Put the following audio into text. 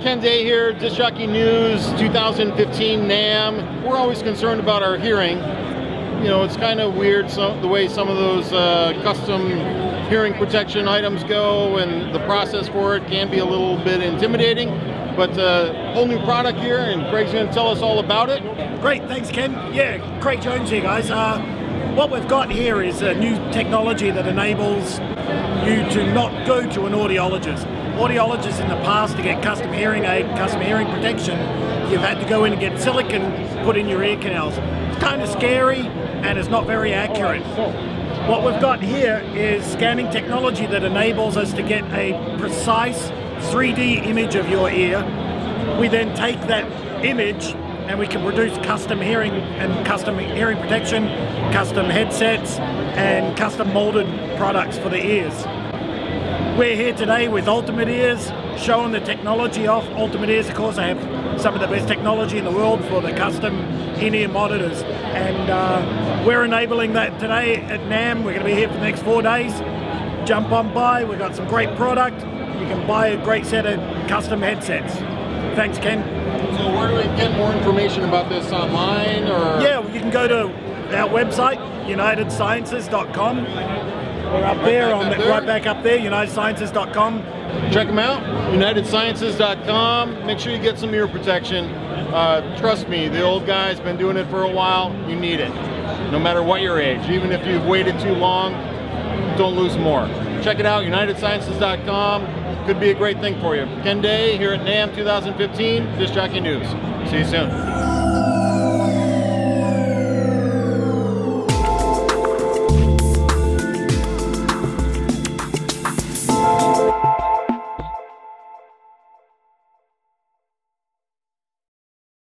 Ken Day here, Disc Jockey News, 2015 NAMM. We're always concerned about our hearing. You know, it's kind of weird the way some of those custom hearing protection items go, and the process for it can be a little bit intimidating. But whole new product here, and Craig's going to tell us all about it. Great, thanks Ken. Yeah, Craig Jones here, guys. What we've got here is a new technology that enables you to not go to an audiologist. Audiologists in the past, to get custom hearing aid, custom hearing protection, you've had to go in and get silicone put in your ear canals. It's kind of scary and it's not very accurate. What we've got here is scanning technology that enables us to get a precise 3D image of your ear. We then take that image and we can produce custom hearing and custom hearing protection, custom headsets and custom molded products for the ears. We're here today with Ultimate Ears, showing the technology off. Ultimate Ears, of course, they have some of the best technology in the world for the custom in-ear monitors. And we're enabling that today at NAMM. We're going to be here for the next 4 days. Jump on by, we've got some great product. You can buy a great set of custom headsets. Thanks, Ken. So where do we get more information about this, online or? Yeah, you can go to our website, UnitedSciences.com. We're up there, right back up there, UnitedSciences.com. Check them out, UnitedSciences.com. Make sure you get some ear protection. Trust me, the old guy's been doing it for a while. You need it, no matter what your age. Even if you've waited too long, don't lose more. Check it out, UnitedSciences.com. Could be a great thing for you. Ken Day here at NAMM 2015, Disc Jockey News. See you soon.